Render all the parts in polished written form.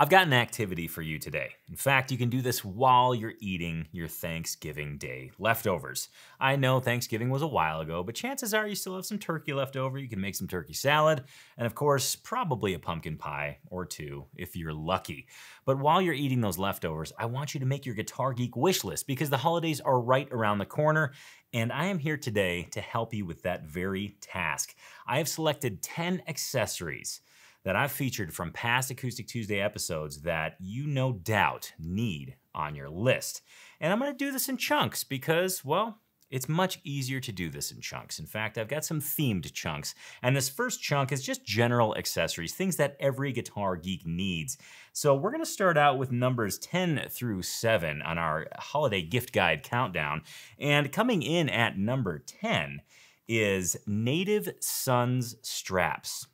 I've got an activity for you today. In fact, you can do this while you're eating your Thanksgiving Day leftovers. I know Thanksgiving was a while ago, but chances are you still have some turkey left over. You can make some turkey salad, and of course, probably a pumpkin pie or two if you're lucky. But while you're eating those leftovers, I want you to make your Guitar Geek wish list because the holidays are right around the corner, and I am here today to help you with that very task. I have selected 10 accessories that I've featured from past Acoustic Tuesday episodes that you no doubt need on your list. And I'm gonna do this in chunks because, well, it's much easier to do this in chunks. In fact, I've got some themed chunks. And this first chunk is just general accessories, things that every guitar geek needs. So we're gonna start out with numbers 10 through 7 on our holiday gift guide countdown. And coming in at number 10 is Native Sons Straps.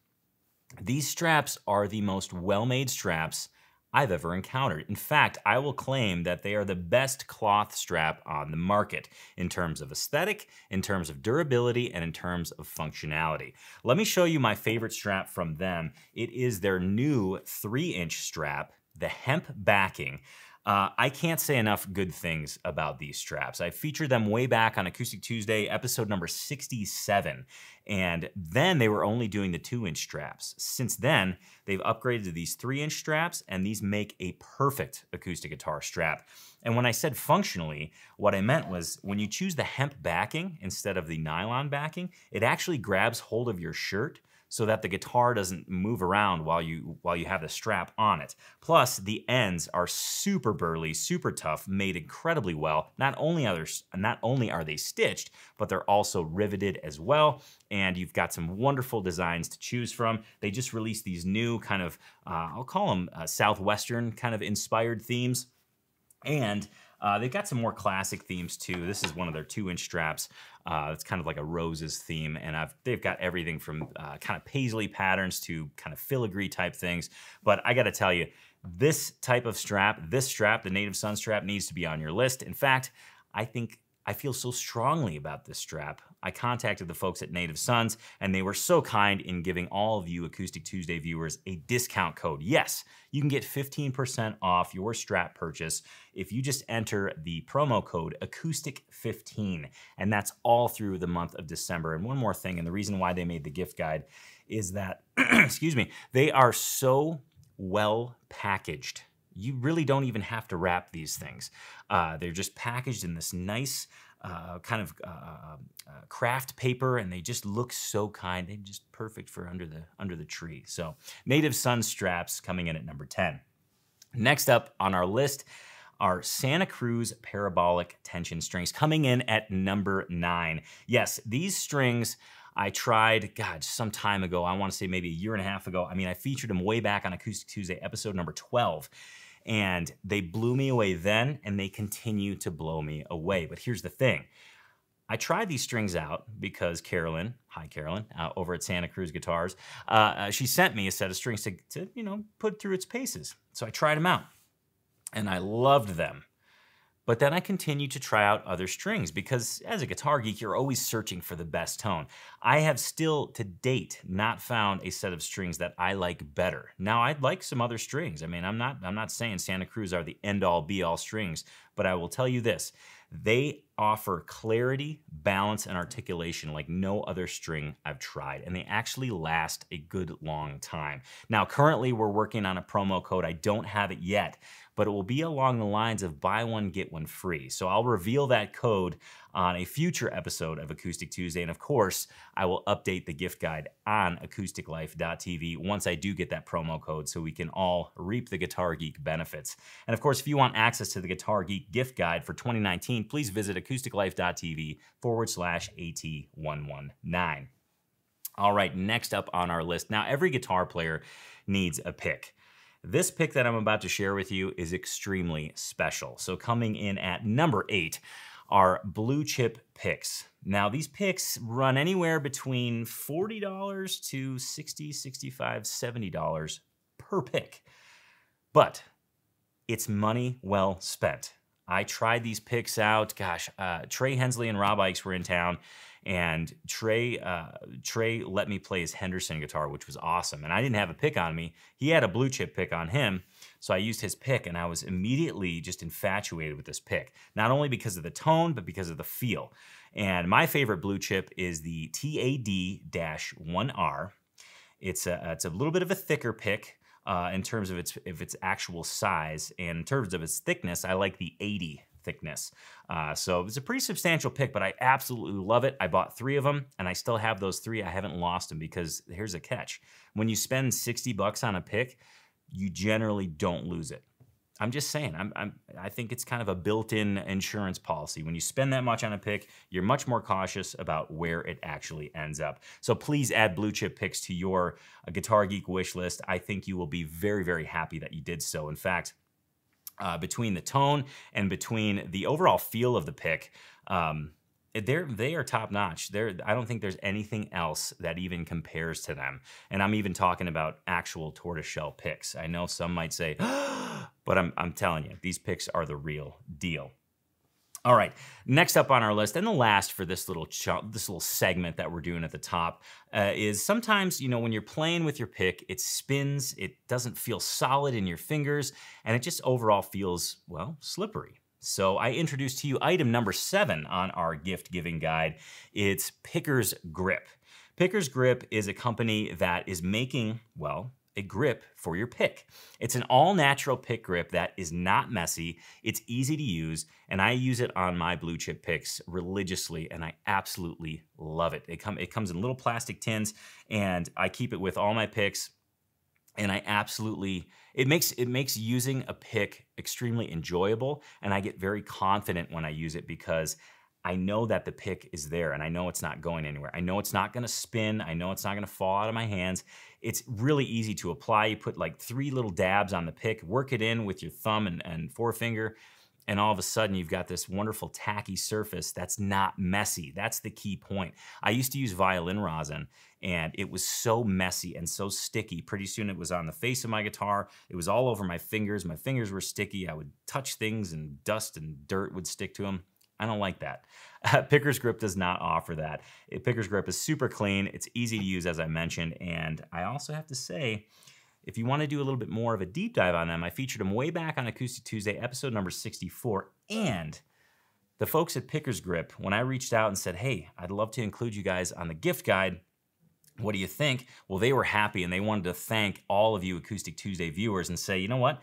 These straps are the most well-made straps I've ever encountered. In fact, I will claim that they are the best cloth strap on the market in terms of aesthetic, in terms of durability, and in terms of functionality. Let me show you my favorite strap from them. It is their new 3-inch strap, the hemp backing. I can't say enough good things about these straps. I featured them way back on Acoustic Tuesday, episode number 67, and then they were only doing the 2-inch straps. Since then, they've upgraded to these 3-inch straps, and these make a perfect acoustic guitar strap. And when I said functionally, what I meant was when you choose the hemp backing instead of the nylon backing, it actually grabs hold of your shirt so that the guitar doesn't move around while you have the strap on it. Plus, the ends are super burly, super tough, made incredibly well. Not only are they stitched, but they're also riveted as well. And you've got some wonderful designs to choose from. They just released these new kind of, I'll call them Southwestern kind of inspired themes. And they've got some more classic themes too. This is one of their 2-inch straps. It's kind of like a roses theme, and they've got everything from kind of paisley patterns to kind of filigree type things. But I gotta tell you, this type of strap, this strap, the Native Sons strap, needs to be on your list. In fact, I feel so strongly about this strap. I contacted the folks at Native Sons, and they were so kind in giving all of you Acoustic Tuesday viewers a discount code. Yes, you can get 15% off your strap purchase if you just enter the promo code acoustic15, and that's all through the month of December. And one more thing, and the reason why they made the gift guide is that, excuse me, they are so well packaged. You really don't even have to wrap these things. They're just packaged in this nice kind of craft paper, and they just look so kind. They're just perfect for under the tree. So Native Sons straps coming in at number 10. Next up on our list are Santa Cruz Parabolic Tension strings coming in at number 9. Yes, these strings I tried, God, some time ago. I want to say maybe 1.5 years ago. I mean, I featured them way back on Acoustic Tuesday, episode number 12. And they blew me away then, and they continue to blow me away. But here's the thing. I tried these strings out because Carolyn, hi Carolyn, over at Santa Cruz Guitars, she sent me a set of strings to you know, put through its paces. So I tried them out, and I loved them. But then I continued to try out other strings because as a guitar geek, you're always searching for the best tone. I have still to date not found a set of strings that I like better. Now I'd like some other strings. I mean, I'm not saying Santa Cruz are the end all be all strings, but I will tell you this, they offer clarity, balance, and articulation like no other string I've tried, and they actually last a good long time. Now, currently we're working on a promo code. I don't have it yet, but it will be along the lines of buy one, get one free. So I'll reveal that code on a future episode of Acoustic Tuesday, and of course, I will update the gift guide on acousticlife.tv once I do get that promo code so we can all reap the Guitar Geek benefits. And of course, if you want access to the Guitar Geek gift guide for 2019, please visit acousticlife.tv/AT119. All right, next up on our list. Now, every guitar player needs a pick. This pick that I'm about to share with you is extremely special. So coming in at number 8 are Blue Chip Picks. Now, these picks run anywhere between $40 to $60, $65, $70 per pick, but it's money well spent. I tried these picks out. Gosh, Trey Hensley and Rob Ikes were in town, and Trey let me play his Henderson guitar, which was awesome. And I didn't have a pick on me. He had a Blue Chip pick on him. So I used his pick, and I was immediately just infatuated with this pick, not only because of the tone, but because of the feel. And my favorite Blue Chip is the TAD-1R. It's a little bit of a thicker pick in terms of its actual size, and in terms of its thickness, I like the 80 thickness. So it's a pretty substantial pick, but I absolutely love it. I bought 3 of them, and I still have those 3. I haven't lost them, because here's a catch. When you spend $60 on a pick, you generally don't lose it. I'm just saying, I think it's kind of a built-in insurance policy. When you spend that much on a pick, you're much more cautious about where it actually ends up. So please add Blue Chip picks to your Guitar Geek wish list. I think you will be very, very happy that you did so. In fact, between the tone and between the overall feel of the pick, they are top notch. I don't think there's anything else that even compares to them. And I'm even talking about actual tortoiseshell picks. I know some might say, but I'm telling you, these picks are the real deal. All right, next up on our list, and the last for this little segment that we're doing at the top, is sometimes, you know, when you're playing with your pick, it spins, it doesn't feel solid in your fingers, and it just overall feels, well, slippery. So I introduced to you item number 7 on our gift giving guide. It's Picker's Grip. Picker's Grip is a company that is making, well, a grip for your pick. It's an all-natural pick grip that is not messy, it's easy to use, and I use it on my Blue Chip picks religiously, and I absolutely love it. It comes in little plastic tins, and I keep it with all my picks, and I absolutely, it makes using a pick extremely enjoyable, and I get very confident when I use it, because I know that the pick is there, and I know it's not going anywhere. I know it's not gonna spin. I know it's not gonna fall out of my hands. It's really easy to apply. You put like 3 little dabs on the pick, work it in with your thumb and forefinger, and all of a sudden you've got this wonderful tacky surface that's not messy. That's the key point. I used to use violin rosin, and it was so messy and so sticky. Pretty soon it was on the face of my guitar. It was all over my fingers. My fingers were sticky. I would touch things, and dust and dirt would stick to them. I don't like that. Picker's Grip does not offer that. Picker's Grip is super clean. It's easy to use, as I mentioned. And I also have to say, if you want to do a little bit more of a deep dive on them, I featured them way back on Acoustic Tuesday, episode number 64. And the folks at Picker's Grip, when I reached out and said, hey, I'd love to include you guys on the gift guide, what do you think? Well, they were happy, and they wanted to thank all of you Acoustic Tuesday viewers and say, you know what?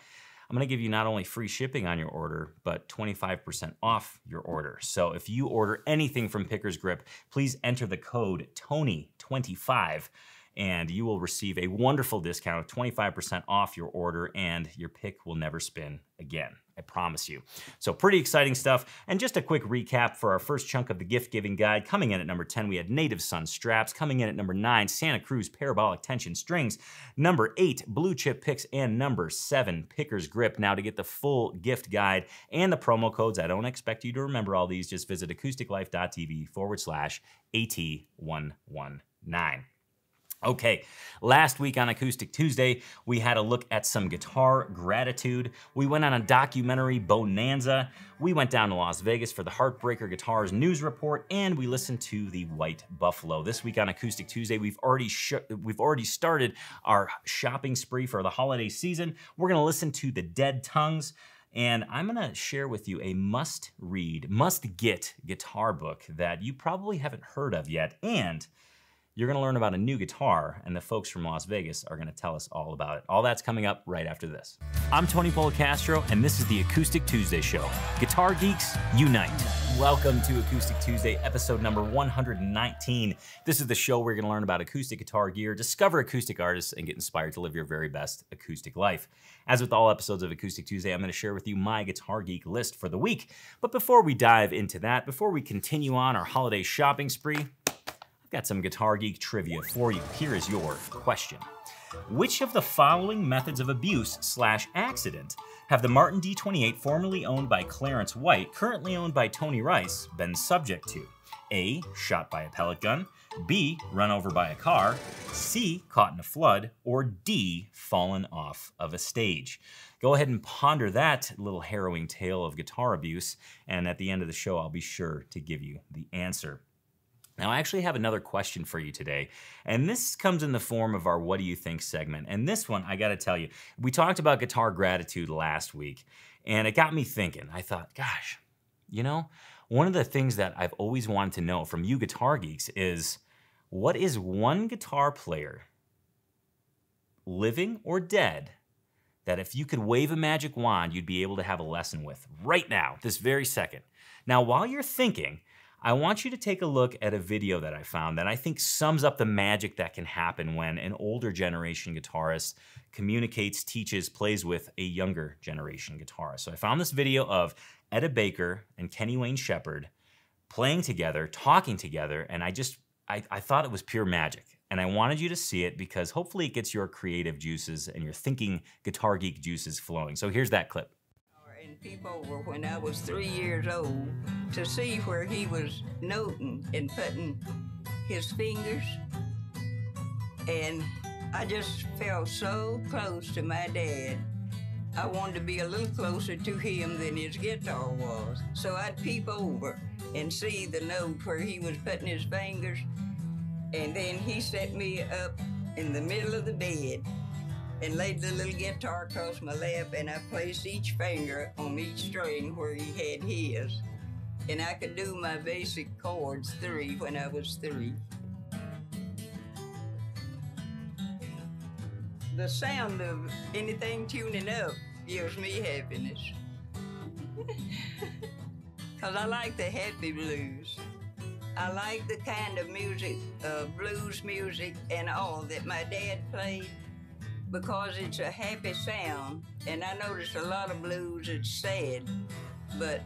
I'm gonna give you not only free shipping on your order, but 25% off your order. So if you order anything from Picker's Grip, please enter the code TONY25, and you will receive a wonderful discount of 25% off your order, and your pick will never spin again. I promise you. So pretty exciting stuff. And just a quick recap for our first chunk of the gift giving guide. Coming in at number 10, we had Native Sons Straps. Coming in at number 9, Santa Cruz Parabolic Tension Strings. Number 8, Blue Chip Picks. And number 7, Picker's Grip. Now, to get the full gift guide and the promo codes, I don't expect you to remember all these. Just visit acousticlife.tv/AT119. Okay, last week on Acoustic Tuesday, we had a look at some guitar gratitude. We went on a documentary bonanza. We went down to Las Vegas for the Heartbreaker Guitars news report, and we listened to the White Buffalo. This week on Acoustic Tuesday, we've already started our shopping spree for the holiday season. We're gonna listen to The Dead Tongues, and I'm gonna share with you a must-read, must-get guitar book that you probably haven't heard of yet, and you're gonna learn about a new guitar, and the folks from Las Vegas are gonna tell us all about it. All that's coming up right after this. I'm Tony Polecastro, and this is the Acoustic Tuesday Show. Guitar Geeks Unite. Welcome to Acoustic Tuesday, episode number 119. This is the show where you're gonna learn about acoustic guitar gear, discover acoustic artists, and get inspired to live your very best acoustic life. As with all episodes of Acoustic Tuesday, I'm gonna share with you my Guitar Geek list for the week. But before we dive into that, before we continue on our holiday shopping spree, got some Guitar Geek trivia for you. Here is your question. Which of the following methods of abuse/accident have the Martin D28, formerly owned by Clarence White, currently owned by Tony Rice, been subject to? A, shot by a pellet gun, B, run over by a car, C, caught in a flood, or D, fallen off of a stage? Go ahead and ponder that little harrowing tale of guitar abuse, and at the end of the show, I'll be sure to give you the answer. Now, I actually have another question for you today, and this comes in the form of our What Do You Think segment. And this one, I gotta tell you, we talked about guitar gratitude last week, and it got me thinking. I thought, gosh, you know, one of the things that I've always wanted to know from you guitar geeks is, what is one guitar player, living or dead, that if you could wave a magic wand, you'd be able to have a lesson with right now, this very second? Now, while you're thinking, I want you to take a look at a video that I found that I think sums up the magic that can happen when an older generation guitarist communicates, teaches, plays with a younger generation guitarist. So I found this video of Etta Baker and Kenny Wayne Shepherd playing together, talking together, and I thought it was pure magic. And I wanted you to see it because hopefully it gets your creative juices and your thinking guitar geek juices flowing. So here's that clip. People were when I was 3 years old to see where he was noting and putting his fingers, and I just felt so close to my dad. I wanted to be a little closer to him than his guitar was, so I'd peep over and see the note where he was putting his fingers, and then he set me up in the middle of the bed and laid the little guitar across my lap, and I placed each finger on each string where he had his. And I could do my basic chords three when I was three. The sound of anything tuning up gives me happiness. Cause I like the happy blues. I like the kind of music, blues music and all that my dad played, because it's a happy sound, and I noticed a lot of blues it's sad, but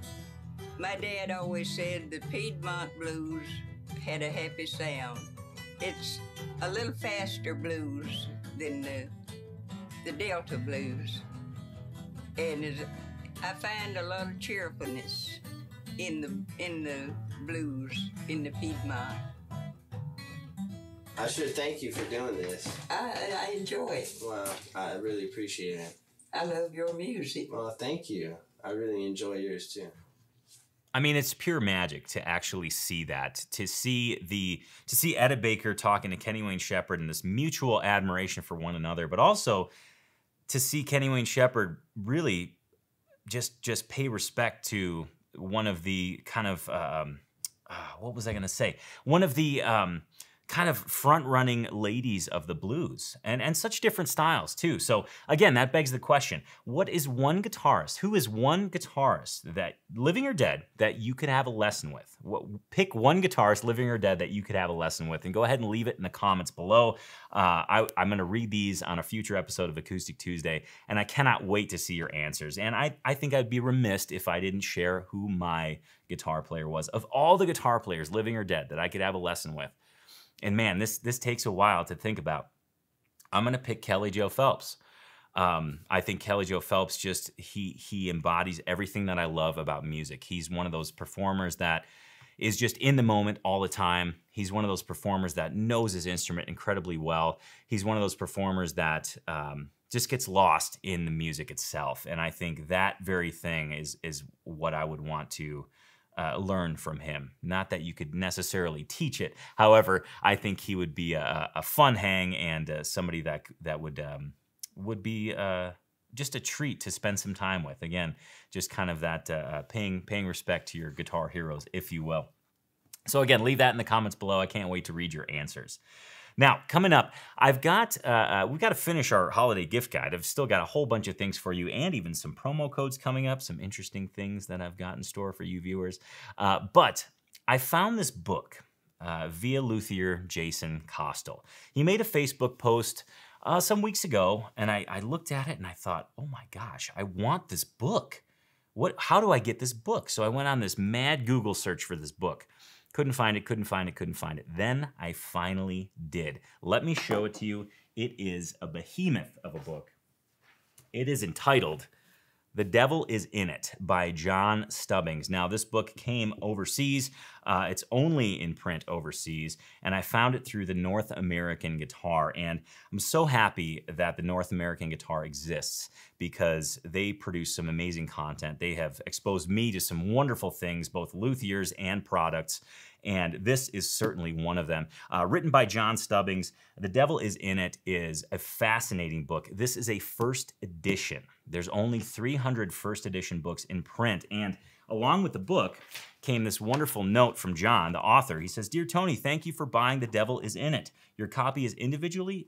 my dad always said the Piedmont blues had a happy sound. It's a little faster blues than the Delta blues, and I find a lot of cheerfulness in the blues, in the Piedmont. I should thank you for doing this. I enjoy it. Well, I really appreciate it. I love your music. Well, thank you. I really enjoy yours too. I mean, it's pure magic to actually see that, to see Etta Baker talking to Kenny Wayne Shepherd and this mutual admiration for one another, but also to see Kenny Wayne Shepherd really just pay respect to one of the kind of what was I going to say? One of the kind of front-running ladies of the blues, and such different styles too. So again, that begs the question, what is one guitarist, who is one guitarist that, living or dead, that you could have a lesson with? Pick one guitarist, living or dead, that you could have a lesson with, and go ahead and leave it in the comments below. I'm gonna read these on a future episode of Acoustic Tuesday, and I cannot wait to see your answers. And I think I'd be remiss if I didn't share who my guitar player was. Of all the guitar players, living or dead, that I could have a lesson with, and man, this takes a while to think about. I'm gonna pick Kelly Joe Phelps. I think Kelly Joe Phelps just, he embodies everything that I love about music. He's one of those performers that is just in the moment all the time. He's one of those performers that knows his instrument incredibly well. He's one of those performers that just gets lost in the music itself. And I think that very thing is what I would want to learn from him. Not that you could necessarily teach it. However, I think he would be a fun hang, and somebody that would be just a treat to spend some time with. Again, just kind of that paying respect to your guitar heroes, if you will. So again, leave that in the comments below. I can't wait to read your answers. Now, coming up, I've got, we've got to finish our holiday gift guide. I've still got a whole bunch of things for you, and even some promo codes coming up, some interesting things that I've got in store for you viewers. But I found this book via luthier Jason Kostel. He made a Facebook post some weeks ago, and I looked at it and I thought, oh my gosh, I want this book. How do I get this book? So I went on this mad Google search for this book. Couldn't find it, couldn't find it, couldn't find it. Then I finally did. Let me show it to you. It is a behemoth of a book. It is entitled The Devil Is In It by John Stubbings. Now, this book came overseas. It's only in print overseas, and I found it through the North American Guitar. And I'm so happy that the North American Guitar exists because they produce some amazing content. They have exposed me to some wonderful things, both luthiers and products. And this is certainly one of them. Written by John Stubbings, The Devil Is In It is a fascinating book. This is a first edition. There's only 300 first edition books in print. And along with the book came this wonderful note from John, the author. He says, "Dear Tony, thank you for buying The Devil Is In It. Your copy is individually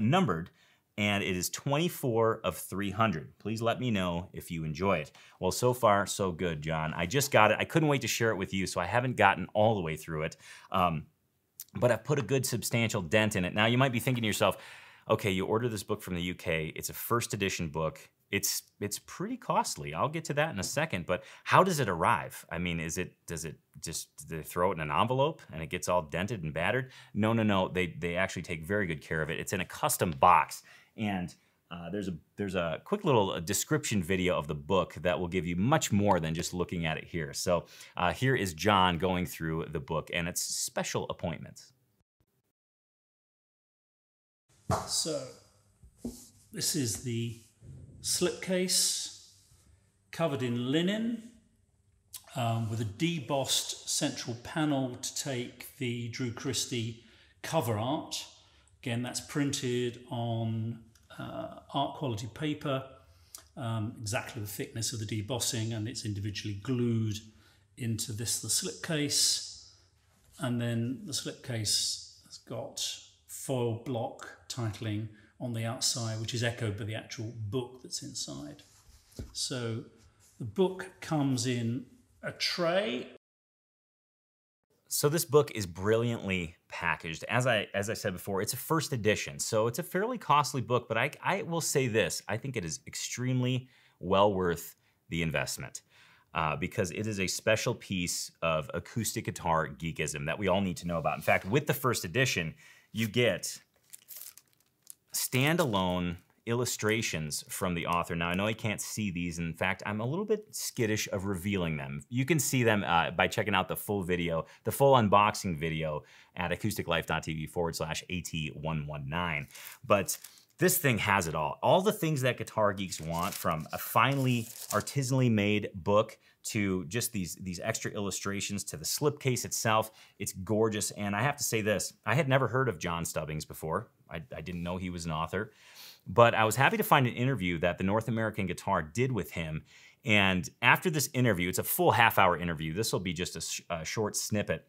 numbered, and it is 24 of 300. Please let me know if you enjoy it." Well, so far, so good, John. I just got it. I couldn't wait to share it with you, so I haven't gotten all the way through it, but I've put a good substantial dent in it. Now, you might be thinking to yourself, okay, you order this book from the UK. It's a first edition book. It's pretty costly. I'll get to that in a second, but how does it arrive? I mean, do they throw it in an envelope and it gets all dented and battered? No, no, no. They actually take very good care of it. It's in a custom box. And there's a quick little description video of the book that will give you much more than just looking at it here. So here is John going through the book and its special appointments. So this is the slipcase, covered in linen, with a debossed central panel to take the Drew Christie cover art. Again, that's printed on art quality paper, exactly the thickness of the debossing, and it's individually glued into this, the slipcase. And then the slipcase has got foil block titling on the outside, which is echoed by the actual book that's inside. So the book comes in a tray. So this book is brilliantly packaged. As I said before, it's a first edition, so it's a fairly costly book, but I will say this, I think it is extremely well worth the investment because it is a special piece of acoustic guitar geekism that we all need to know about. In fact, with the first edition, you get standalone illustrations from the author. Now, I know I can't see these. In fact, I'm a little bit skittish of revealing them. You can see them by checking out the full video, the full unboxing video at acousticlife.tv/AT119. But this thing has it all. All the things that guitar geeks want, from a finely artisanally made book to just these extra illustrations to the slipcase itself. It's gorgeous. And I have to say this, I had never heard of John Stubbings before. I didn't know he was an author, but I was happy to find an interview that the North American Guitar did with him. And after this interview, it's a full half-hour interview. This will be just a short snippet.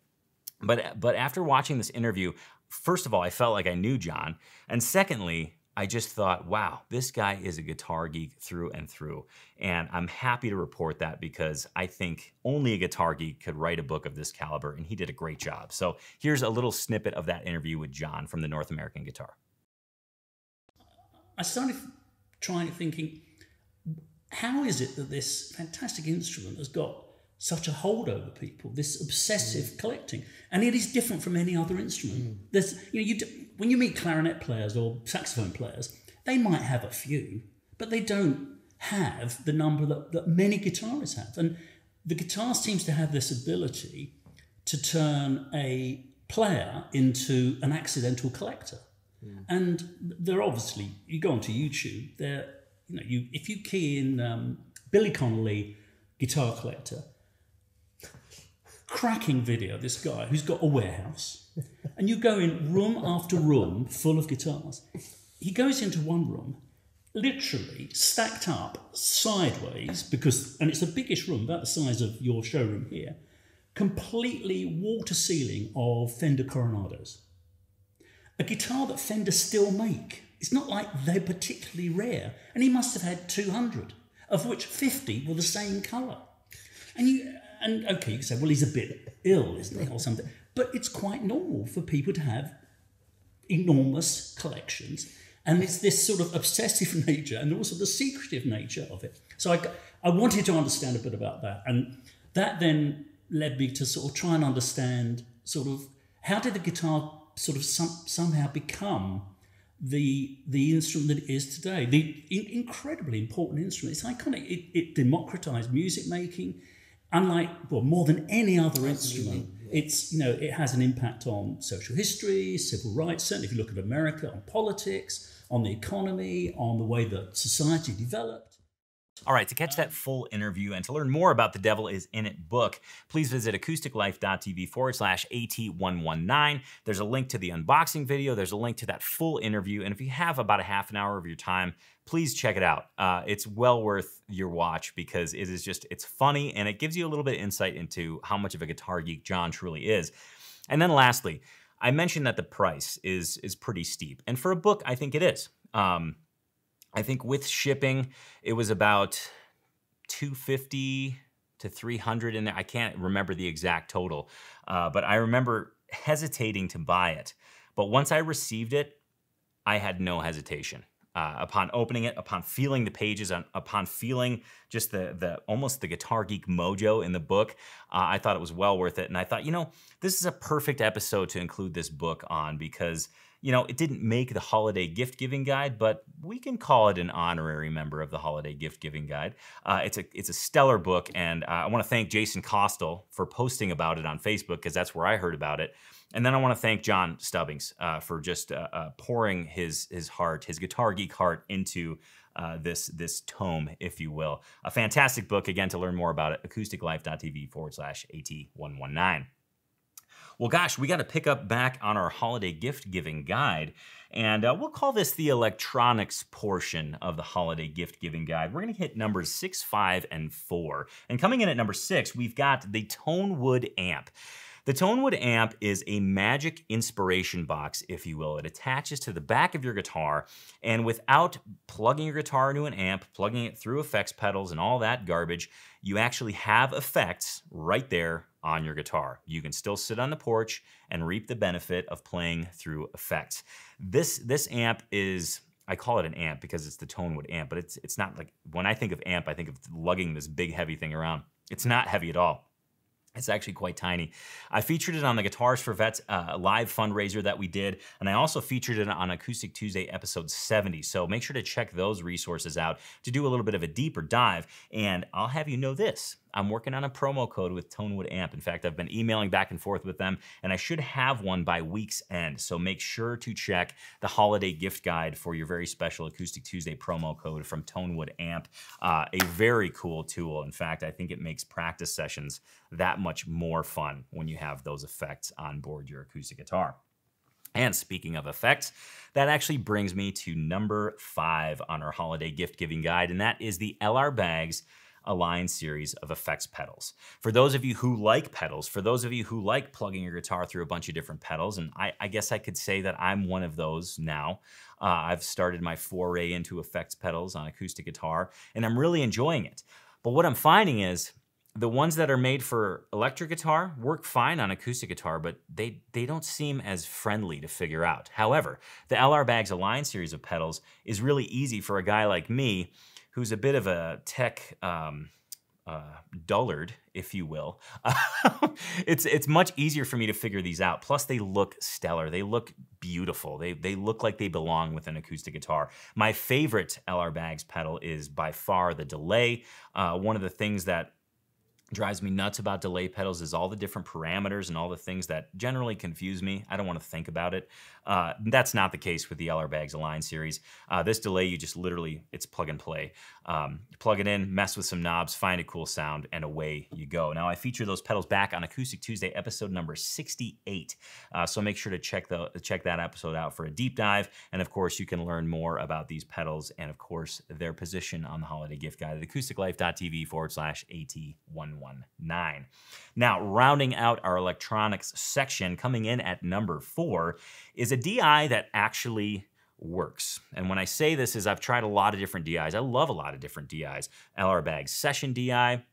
But after watching this interview, first of all, I felt like I knew John. And secondly, I just thought, wow, this guy is a guitar geek through and through. And I'm happy to report that because I think only a guitar geek could write a book of this caliber, and he did a great job. So here's a little snippet of that interview with John from the North American Guitar. I started thinking, how is it that this fantastic instrument has got such a hold over people, this obsessive collecting? And it is different from any other instrument. There's, you know, when you meet clarinet players or saxophone players, they might have a few, but they don't have the number that many guitarists have. And the guitar seems to have this ability to turn a player into an accidental collector. And they're obviously, you go onto YouTube, if you key in Billy Connolly, guitar collector, cracking video, this guy who's got a warehouse, and you go in room after room full of guitars. He goes into one room, literally stacked up sideways, and it's the biggest room, about the size of your showroom here, completely wall to ceiling of Fender Coronados. A guitar that Fender still make. It's not like they're particularly rare. And he must have had 200, of which 50 were the same colour. And okay, you say, well, he's a bit ill, isn't he, or something. But it's quite normal for people to have enormous collections. And it's this sort of obsessive nature and also the secretive nature of it. So I wanted to understand a bit about that. And that then led me to sort of try and understand sort of how did the guitar somehow become the instrument that it is today. The incredibly important instrument. It's iconic. It democratized music making, unlike, well, more than any other instrument. Yeah. It's, you know, it has an impact on social history, civil rights, certainly if you look at America, on politics, on the economy, on the way that society developed. All right, to catch that full interview and to learn more about The Devil Is In It book, please visit acousticlife.tv/AT119. There's a link to the unboxing video. There's a link to that full interview. And if you have about a half an hour of your time, please check it out. It's well worth your watch because it is just, it's funny and it gives you a little bit of insight into how much of a guitar geek John truly is. And then lastly, I mentioned that the price is pretty steep. And for a book, I think it is. I think with shipping, it was about $250 to $300 in there. I can't remember the exact total, but I remember hesitating to buy it. But once I received it, I had no hesitation. Upon opening it, upon feeling the pages, upon feeling just almost the guitar geek mojo in the book, I thought it was well worth it. And I thought, you know, this is a perfect episode to include this book on because, you know, it didn't make the holiday gift giving guide, but we can call it an honorary member of the holiday gift giving guide. It's a stellar book, and I want to thank Jason Costel for posting about it on Facebook because that's where I heard about it. And then I want to thank John Stubbings for just pouring his heart, his guitar geek heart, into this tome, if you will. A fantastic book. Again, to learn more about it, acousticlife.tv/AT119. Well, gosh, we got to pick up back on our holiday gift-giving guide, and we'll call this the electronics portion of the holiday gift-giving guide. We're going to hit numbers 6, 5, and 4. And coming in at number 6, we've got the Tonewood Amp. The Tonewood Amp is a magic inspiration box, if you will. It attaches to the back of your guitar, and without plugging your guitar into an amp, plugging it through effects pedals and all that garbage, you actually have effects right there on your guitar. You can still sit on the porch and reap the benefit of playing through effects. This amp is, I call it an amp because it's the Tonewood Amp, but it's not like, when I think of amp, I think of lugging this big heavy thing around. It's not heavy at all. It's actually quite tiny. I featured it on the Guitars for Vets live fundraiser that we did, and I also featured it on Acoustic Tuesday episode 70, so make sure to check those resources out to do a little bit of a deeper dive. And I'll have you know this, I'm working on a promo code with Tonewood Amp. In fact, I've been emailing back and forth with them, and I should have one by week's end, so make sure to check the holiday gift guide for your very special Acoustic Tuesday promo code from Tonewood Amp, a very cool tool. In fact, I think it makes practice sessions that much more fun when you have those effects on board your acoustic guitar. And speaking of effects, that actually brings me to number 5 on our holiday gift giving guide, and that is the L.R. Baggs Align series of effects pedals. For those of you who like pedals, for those of you who like plugging your guitar through a bunch of different pedals, and I guess I could say that I'm one of those now. I've started my foray into effects pedals on acoustic guitar, and I'm really enjoying it. But what I'm finding is the ones that are made for electric guitar work fine on acoustic guitar, but they don't seem as friendly to figure out. However, the L.R. Baggs Align series of pedals is really easy for a guy like me who's a bit of a tech dullard, if you will. It's much easier for me to figure these out. Plus, they look stellar. They look beautiful. They look like they belong with an acoustic guitar. My favorite L.R. Baggs pedal is by far the delay. One of the things that drives me nuts about delay pedals is all the different parameters and all the things that generally confuse me. I don't want to think about it. That's not the case with the L.R. Baggs Align series. This delay, you just literally, it's plug and play. Plug it in, mess with some knobs, find a cool sound, and away you go. Now, I feature those pedals back on Acoustic Tuesday episode number 68. So make sure to check that episode out for a deep dive. And of course, you can learn more about these pedals and of course, their position on the holiday gift guide at acousticlife.tv/AT119. Now, rounding out our electronics section, coming in at number 4 is a DI that actually works. And when I say this is I've tried a lot of different DIs. I love a lot of different DIs. L.R. Baggs Session DI,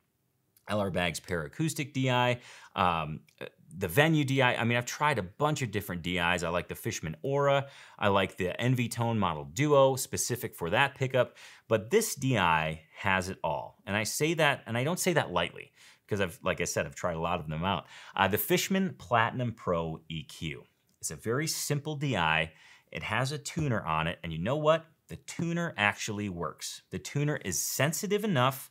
L.R. Baggs Paracoustic DI, the Venue DI. I mean, I've tried a bunch of different DIs. I like the Fishman Aura. I like the Envy Tone Model Duo, specific for that pickup. But this DI has it all. And I say that, and I don't say that lightly, because like I said, I've tried a lot of them out. The Fishman Platinum Pro EQ. It's a very simple DI. It has a tuner on it, and you know what? The tuner actually works. The tuner is sensitive enough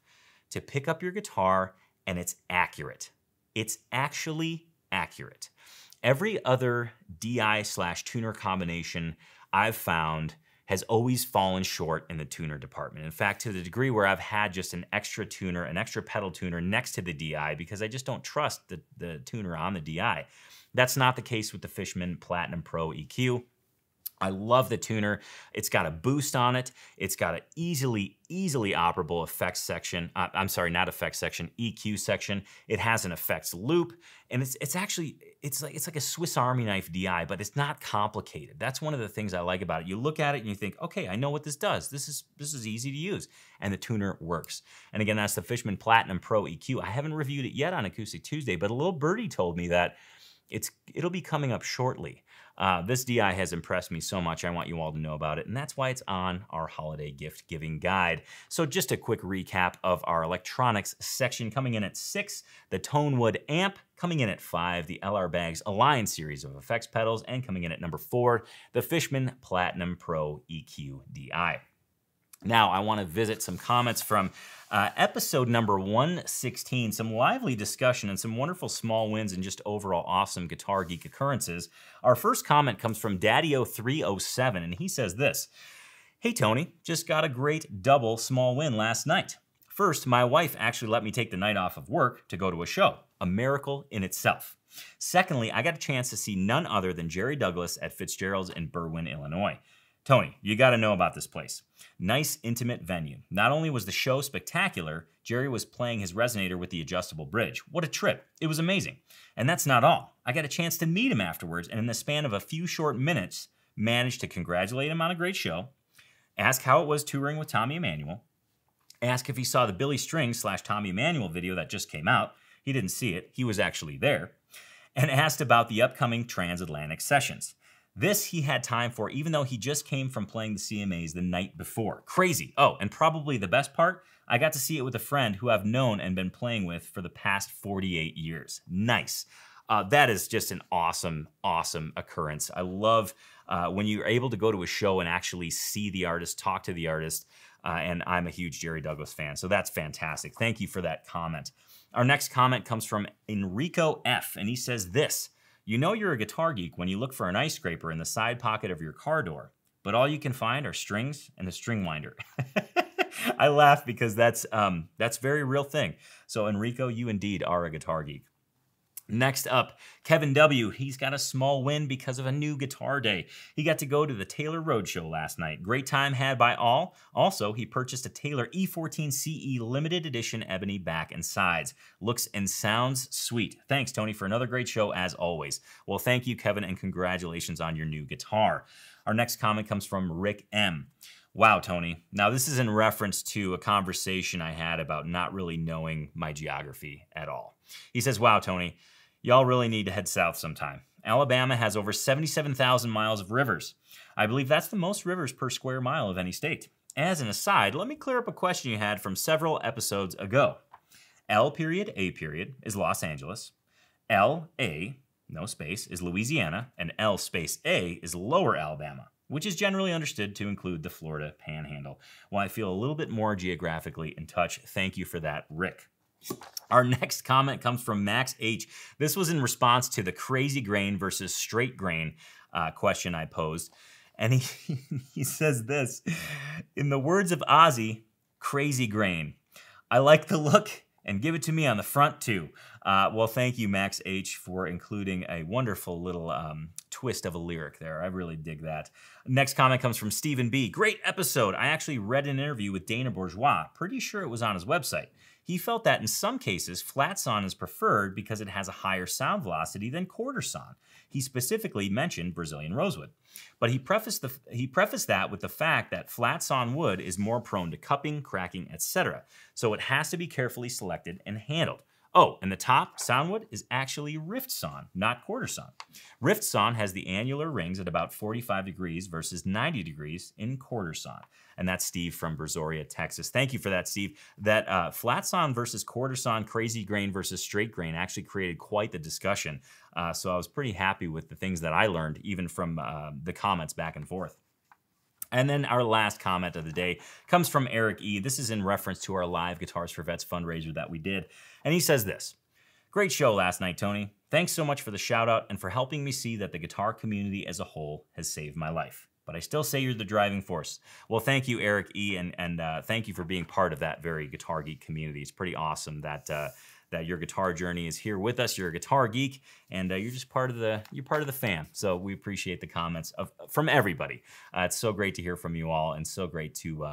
to pick up your guitar, and it's accurate. It's actually accurate. Every other DI/tuner combination I've found has always fallen short in the tuner department. In fact, to the degree where I've had just an extra tuner, an extra pedal tuner next to the DI because I just don't trust the tuner on the DI. That's not the case with the Fishman Platinum Pro EQ. I love the tuner. It's got a boost on it. It's got an easily operable effects section. I'm sorry, not effects section, EQ section. It has an effects loop, and it's like a Swiss Army knife DI, but it's not complicated. That's one of the things I like about it. You look at it and you think, okay, I know what this does. This is easy to use, and the tuner works. And again, that's the Fishman Platinum Pro EQ. I haven't reviewed it yet on Acoustic Tuesday, but a little birdie told me that it'll be coming up shortly. This DI has impressed me so much, I want you all to know about it, and that's why it's on our holiday gift giving guide. So just a quick recap of our electronics section. Coming in at 6, the Tonewood amp. Coming in at 5, the L.R. Baggs Align series of effects pedals. And coming in at number 4, the Fishman Platinum Pro EQ DI. Now, I want to visit some comments from episode number 116, some lively discussion and some wonderful small wins and just overall awesome guitar geek occurrences. Our first comment comes from Daddio307, and he says this: "Hey Tony, just got a great double small win last night. First, my wife actually let me take the night off of work to go to a show, a miracle in itself. Secondly, I got a chance to see none other than Jerry Douglas at Fitzgerald's in Berwyn, Illinois. Tony, you gotta know about this place. Nice, intimate venue. Not only was the show spectacular, Jerry was playing his resonator with the adjustable bridge. What a trip. It was amazing. And that's not all. I got a chance to meet him afterwards, and in the span of a few short minutes, managed to congratulate him on a great show, ask how it was touring with Tommy Emmanuel, ask if he saw the Billy Strings / Tommy Emmanuel video that just came out. He didn't see it. He was actually there. And asked about the upcoming transatlantic sessions. This he had time for, even though he just came from playing the CMAs the night before. Crazy. Oh, and probably the best part, I got to see it with a friend who I've known and been playing with for the past 48 years. Nice. That is just an awesome, awesome occurrence. I love when you're able to go to a show and actually see the artist, talk to the artist, and I'm a huge Jerry Douglas fan, so that's fantastic. Thank you for that comment. Our next comment comes from Enrico F, and he says this: "You know you're a guitar geek when you look for an ice scraper in the side pocket of your car door, but all you can find are strings and a string winder." I laugh because that's a very real thing. So Enrico, you indeed are a guitar geek. Next up, Kevin W. He's got a small win because of a new guitar day. He got to go to the Taylor Roadshow last night. Great time had by all. Also, he purchased a Taylor E14 CE limited edition ebony back and sides. Looks and sounds sweet. Thanks, Tony, for another great show as always. Well, thank you, Kevin, and congratulations on your new guitar. Our next comment comes from Rick M. "Wow, Tony." Now, this is in reference to a conversation I had about not really knowing my geography at all. He says, "Wow, Tony, y'all really need to head south sometime. Alabama has over 77,000 miles of rivers. I believe that's the most rivers per square mile of any state. As an aside, let me clear up a question you had from several episodes ago. L.A. is Los Angeles. L.A., no space, is Louisiana, and L.A. is Lower Alabama, which is generally understood to include the Florida Panhandle." Well, I feel a little bit more geographically in touch. Thank you for that, Rick. Our next comment comes from Max H. This was in response to the crazy grain versus straight grain question I posed. And he says this, in the words of Ozzy, "Crazy grain. I like the look, and give it to me on the front too." Well, thank you, Max H, for including a wonderful little twist of a lyric there. I really dig that. Next comment comes from Stephen B. "Great episode. I actually read an interview with Dana Bourgeois. Pretty sure it was on his website. He felt that in some cases, flat sawn is preferred because it has a higher sound velocity than quarter sawn. He specifically mentioned Brazilian rosewood. But he prefaced that with the fact that flat sawn wood is more prone to cupping, cracking, etc. So it has to be carefully selected and handled. Oh, and the top Soundwood is actually Riftson, not Quarterson. Riftson has the annular rings at about 45 degrees versus 90 degrees in Quarterson. And that's Steve from Brazoria, Texas. Thank you for that, Steve. That Flatson versus Quarterson, crazy grain versus straight grain actually created quite the discussion. So I was pretty happy with the things that I learned, even from the comments back and forth. And then our last comment of the day comes from Eric E. This is in reference to our live Guitars for Vets fundraiser that we did. And he says this, "Great show last night, Tony. Thanks so much for the shout out and for helping me see that the guitar community as a whole has saved my life. But I still say you're the driving force." Well, thank you, Eric E. And thank you for being part of that very guitar geek community. It's pretty awesome that, that your guitar journey is here with us. You're a guitar geek, and you're just part of the fam. So we appreciate the comments from everybody. It's so great to hear from you all, and so great to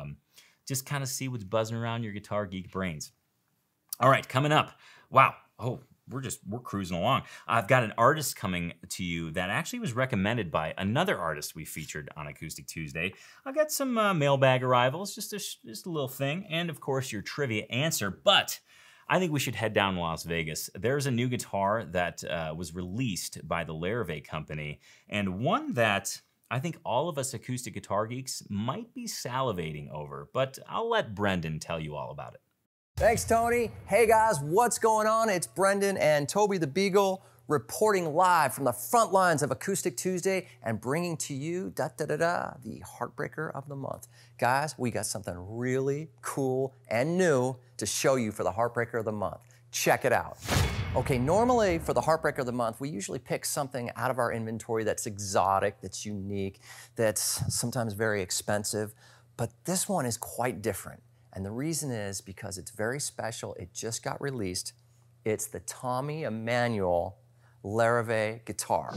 just kind of see what's buzzing around your guitar geek brains. All right, coming up. Wow. Oh, we're cruising along. I've got an artist coming to you that actually was recommended by another artist we featured on Acoustic Tuesday. I've got some mailbag arrivals, just a little thing, and of course your trivia answer. But I think we should head down to Las Vegas. There's a new guitar that was released by the Larrivée company, and one that I think all of us acoustic guitar geeks might be salivating over, but I'll let Brendan tell you all about it. Thanks, Tony. Hey guys, what's going on? It's Brendan and Toby the Beagle reporting live from the front lines of Acoustic Tuesday and bringing to you the Heartbreaker of the Month. Guys, we got something really cool and new to show you for the Heartbreaker of the Month. Check it out. Okay, normally for the Heartbreaker of the Month, we usually pick something out of our inventory that's exotic, that's unique, that's sometimes very expensive, but this one is quite different. And the reason is because it's very special. It just got released. It's the Tommy Emmanuel Larrivée guitar.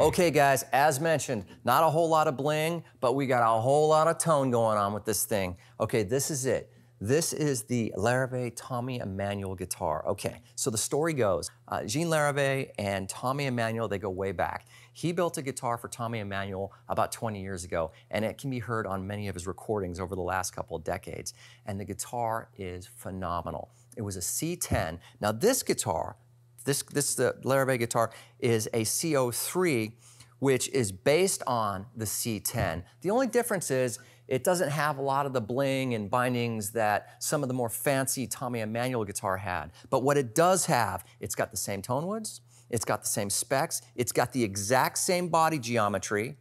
Okay guys, as mentioned, not a whole lot of bling, but we got a whole lot of tone going on with this thing. Okay, this is it. This is the Larrivée Tommy Emmanuel guitar. Okay, so the story goes, Jean Larrivée and Tommy Emmanuel, they go way back. He built a guitar for Tommy Emmanuel about 20 years ago, and it can be heard on many of his recordings over the last couple of decades. And the guitar is phenomenal. It was a C10. Now this guitar, the Larrivée guitar, is a CO-3, which is based on the C10. The only difference is it doesn't have a lot of the bling and bindings that some of the more fancy Tommy Emmanuel guitar had. But what it does have, it's got the same tone woods, it's got the same specs, it's got the exact same body geometry.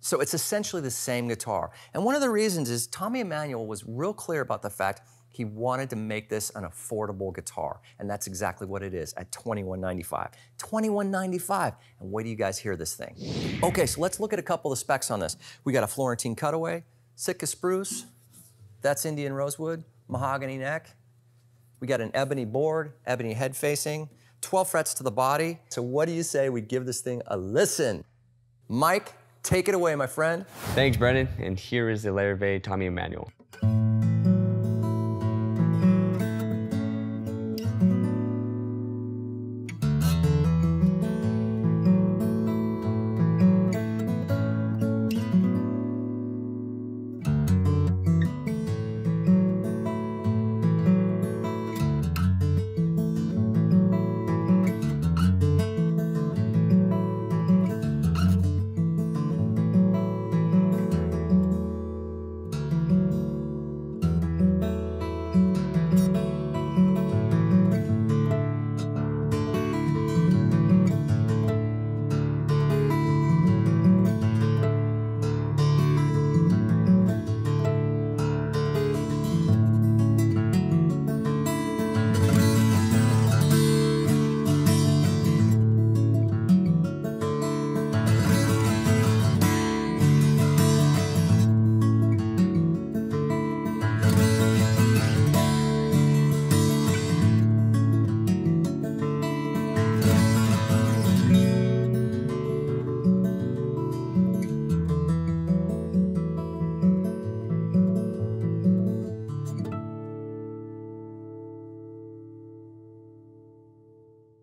So it's essentially the same guitar. And one of the reasons is Tommy Emmanuel was real clear about the fact he wanted to make this an affordable guitar, and that's exactly what it is at $21.95. $21.95, and wait till you guys hear this thing. Okay, so let's look at a couple of specs on this. We got a Florentine cutaway, Sitka spruce, that's Indian rosewood, mahogany neck. We got an ebony board, ebony head facing, 12 frets to the body. So what do you say we give this thing a listen? Mike, take it away, my friend. Thanks, Brendan, and here is the Larrivée Tommy Emmanuel.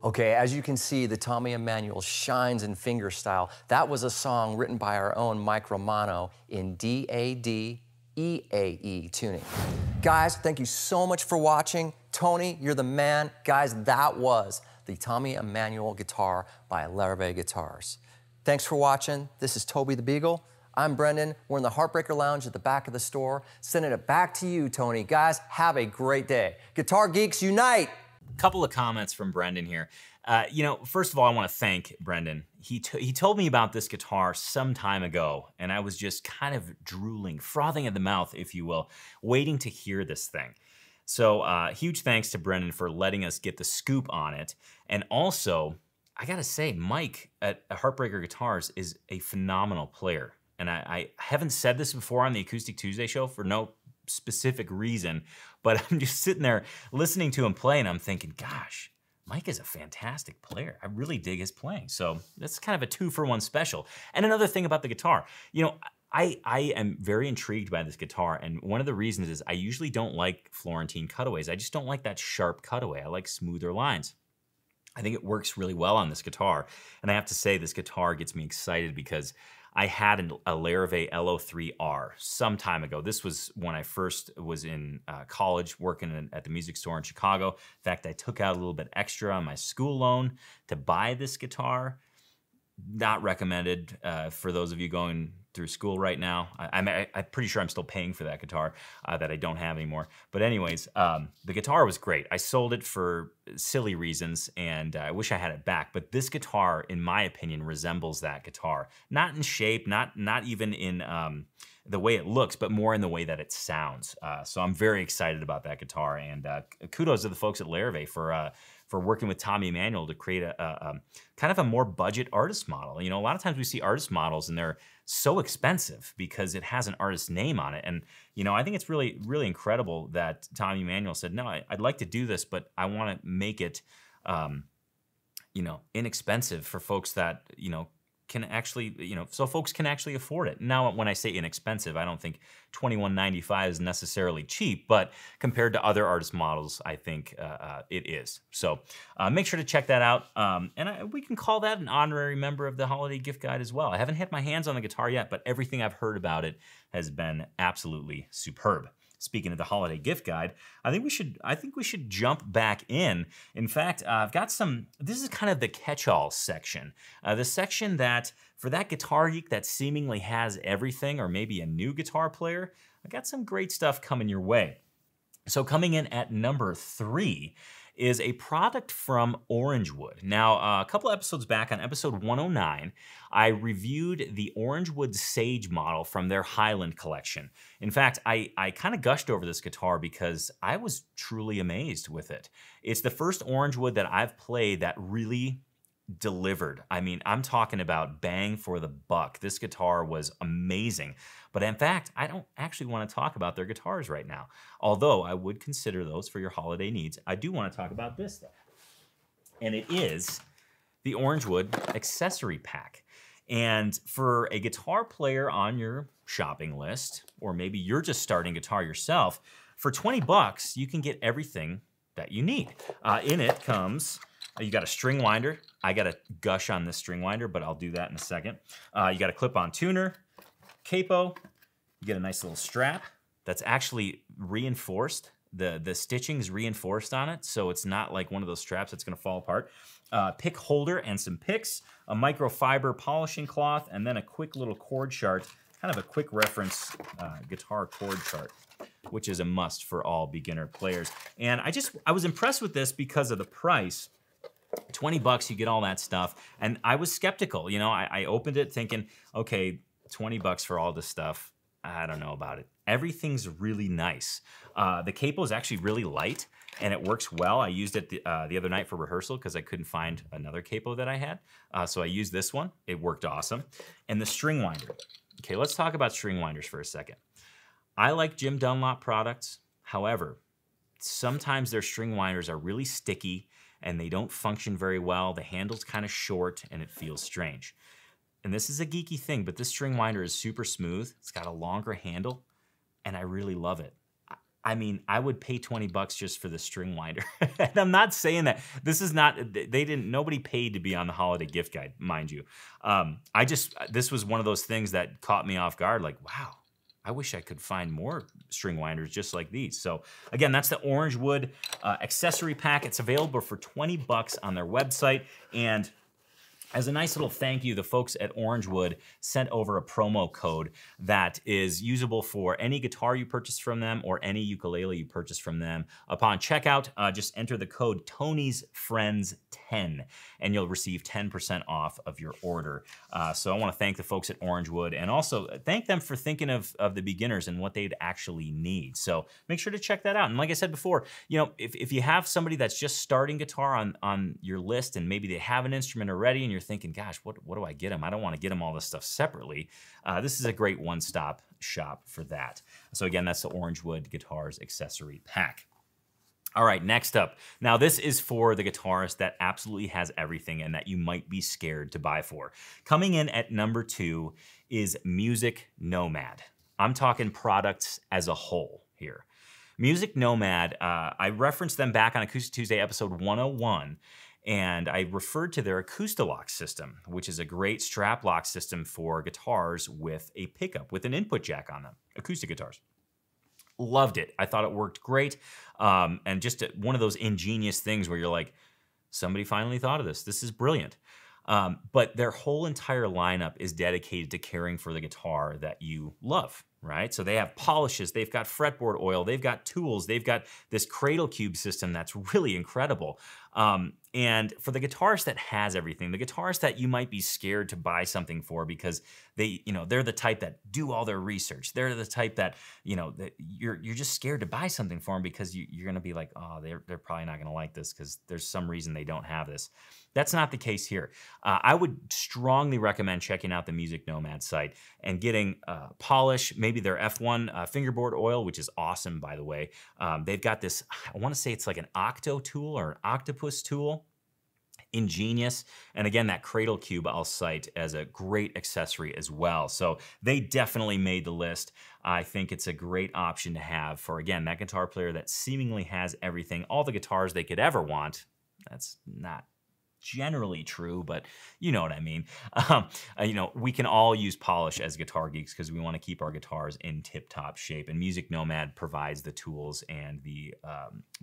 Okay, as you can see, the Tommy Emmanuel shines in finger style. That was a song written by our own Mike Romano in D-A-D-E-A-E tuning. Guys, thank you so much for watching. Tony, you're the man. Guys, that was the Tommy Emmanuel guitar by Larrivée Guitars. Thanks for watching. This is Toby the Beagle. I'm Brendan. We're in the Heartbreaker Lounge at the back of the store. Sending it back to you, Tony. Guys, have a great day. Guitar Geeks Unite! Couple of comments from Brendan here. You know, first of all, I want to thank Brendan. He told me about this guitar some time ago, and I was just kind of drooling, frothing at the mouth, if you will, waiting to hear this thing. So huge thanks to Brendan for letting us get the scoop on it. And also, I got to say, Mike at Heartbreaker Guitars is a phenomenal player. And I haven't said this before on the Acoustic Tuesday show for no specific reason, but I'm just sitting there listening to him play, and I'm thinking, gosh, Mike is a fantastic player. I really dig his playing. So that's kind of a 2-for-1 special. And another thing about the guitar, you know, I am very intrigued by this guitar, and one of the reasons is I usually don't like Florentine cutaways. I just don't like that sharp cutaway. I like smoother lines. I think it works really well on this guitar, and I have to say this guitar gets me excited because I had a Larrivée LO3R some time ago. This was when I first was in college working at the music store in Chicago. In fact, I took out a little bit extra on my school loan to buy this guitar. Not recommended for those of you going through school right now. I'm pretty sure I'm still paying for that guitar that I don't have anymore. But anyways, the guitar was great. I sold it for silly reasons, and I wish I had it back. But this guitar, in my opinion, resembles that guitar. Not in shape, not even in the way it looks, but more in the way that it sounds. So I'm very excited about that guitar, and kudos to the folks at Larrivée for working with Tommy Emmanuel to create a kind of a more budget artist model. You know, a lot of times we see artist models and they're so expensive because it has an artist's name on it. And, you know, I think it's really, really incredible that Tommy Emmanuel said, no, I'd like to do this, but I want to make it, you know, inexpensive for folks that, you know, can actually, you know, so folks can actually afford it. Now, when I say inexpensive, I don't think $21.95 is necessarily cheap, but compared to other artist models, I think it is. So make sure to check that out. And we can call that an honorary member of the Holiday Gift Guide as well. I haven't had my hands on the guitar yet, but everything I've heard about it has been absolutely superb. Speaking of the Holiday Gift Guide, I think we should jump back in. In fact, I've got some, this is kind of the catch-all section. The section that, for that guitar geek that seemingly has everything, or maybe a new guitar player, I got some great stuff coming your way. So coming in at number 3 is a product from Orangewood. Now, a couple episodes back on episode 109, I reviewed the Orangewood Sage model from their Highland collection. In fact, I kind of gushed over this guitar because I was truly amazed with it. It's the first Orangewood that I've played that really delivered. I mean, I'm talking about bang for the buck. This guitar was amazing. But in fact, I don't actually want to talk about their guitars right now, although I would consider those for your holiday needs. I do want to talk about this though, and it is the Orangewood accessory pack. And for a guitar player on your shopping list, or maybe you're just starting guitar yourself, for 20 bucks, you can get everything that you need. In it comes, you got a string winder. I got to gush on this string winder, but I'll do that in a second. You got a clip-on tuner, capo, you get a nice little strap that's actually reinforced. The stitching's reinforced on it, so it's not like one of those straps that's gonna fall apart. Pick holder and some picks, a microfiber polishing cloth, and then a quick little chord chart, kind of a quick reference guitar chord chart, which is a must for all beginner players. And I was impressed with this because of the price. 20 bucks, you get all that stuff. And I was skeptical, you know, I opened it thinking, okay, 20 bucks for all this stuff, I don't know about it. Everything's really nice. The capo is actually really light and it works well. I used it the other night for rehearsal because I couldn't find another capo that I had. So I used this one, it worked awesome. And the string winder. Okay, let's talk about string winders for a second. I like Jim Dunlop products. However, sometimes their string winders are really sticky and they don't function very well. The handle's kind of short and it feels strange. And this is a geeky thing, but this string winder is super smooth. It's got a longer handle and I really love it. I mean, I would pay 20 bucks just for the string winder. And I'm not saying that. This is not, nobody paid to be on the Holiday Gift Guide, mind you. This was one of those things that caught me off guard, like, wow, I wish I could find more string winders just like these. So again, that's the Orangewood accessory pack. It's available for 20 bucks on their website. And as a nice little thank you, the folks at Orangewood sent over a promo code that is usable for any guitar you purchase from them or any ukulele you purchase from them. Upon checkout, just enter the code TONYSFRIENDS10 and you'll receive 10% off of your order. So I wanna thank the folks at Orangewood and also thank them for thinking of the beginners and what they'd actually need. So make sure to check that out. And like I said before, you know, if you have somebody that's just starting guitar on your list and maybe they have an instrument already and you're thinking, gosh, what do I get them? I don't want to get them all this stuff separately. This is a great one-stop shop for that. So again, that's the Orangewood Guitars Accessory Pack. All right, next up. Now this is for the guitarist that absolutely has everything and that you might be scared to buy for. Coming in at number 2 is Music Nomad. I'm talking products as a whole here. Music Nomad, I referenced them back on Acoustic Tuesday episode 101, and I referred to their Acoustilock system, which is a great strap lock system for guitars with a pickup, with an input jack on them, acoustic guitars. Loved it. I thought it worked great. And just one of those ingenious things where you're like, somebody finally thought of this. This is brilliant. But their whole entire lineup is dedicated to caring for the guitar that you love, right? So they have polishes, they've got fretboard oil, they've got tools, they've got this cradle cube system that's really incredible. And for the guitarist that has everything, the guitarist that you might be scared to buy something for because they, you know, they're the type that do all their research. They're the type that, you know, that you're just scared to buy something for them because you're gonna be like, oh, they're probably not gonna like this because there's some reason they don't have this. That's not the case here. I would strongly recommend checking out the Music Nomad site and getting polish, maybe their F1 fingerboard oil, which is awesome, by the way. They've got this, I wanna say it's like an octo tool or an octopus tool. Ingenious. And again, that cradle cube I'll cite as a great accessory as well. So they definitely made the list. I think it's a great option to have for, again, that guitar player that seemingly has everything, all the guitars they could ever want. That's not generally true, but you know what I mean. You know, we can all use polish as guitar geeks because we want to keep our guitars in tip-top shape, and Music Nomad provides the tools and the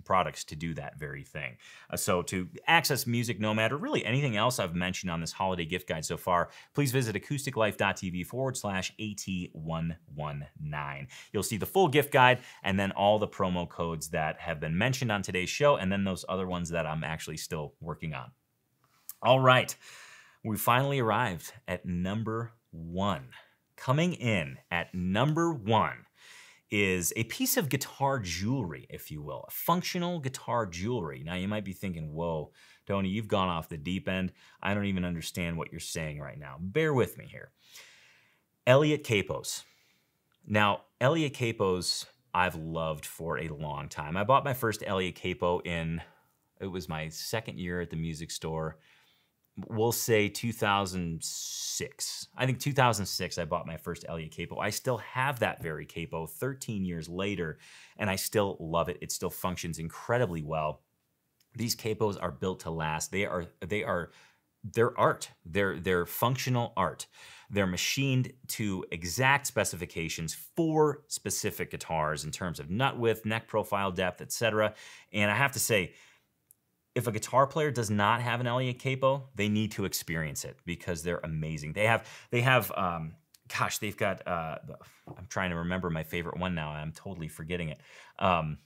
products to do that very thing. So to access Music Nomad or really anything else I've mentioned on this holiday gift guide so far, please visit acousticlife.tv/AT119. You'll see the full gift guide and then all the promo codes that have been mentioned on today's show and then those other ones that I'm actually still working on. All right, we finally arrived at number 1. Coming in at number 1 is a piece of guitar jewelry, if you will, a functional guitar jewelry. Now you might be thinking, whoa, Tony, you've gone off the deep end. I don't even understand what you're saying right now. Bear with me here. Elliott Capos. Now, Elliott Capos I've loved for a long time. I bought my first Elliott Capo in, it was my second year at the music store. We'll say 2006. I think 2006, I bought my first Elliott Capo. I still have that very capo 13 years later, and I still love it. It still functions incredibly well. These capos are built to last. They're art. They're functional art. They're machined to exact specifications for specific guitars in terms of nut width, neck profile depth, etc. And I have to say, if a guitar player does not have an Elliott Capo, they need to experience it because they're amazing. They've got, I'm trying to remember my favorite one now. I'm totally forgetting it. The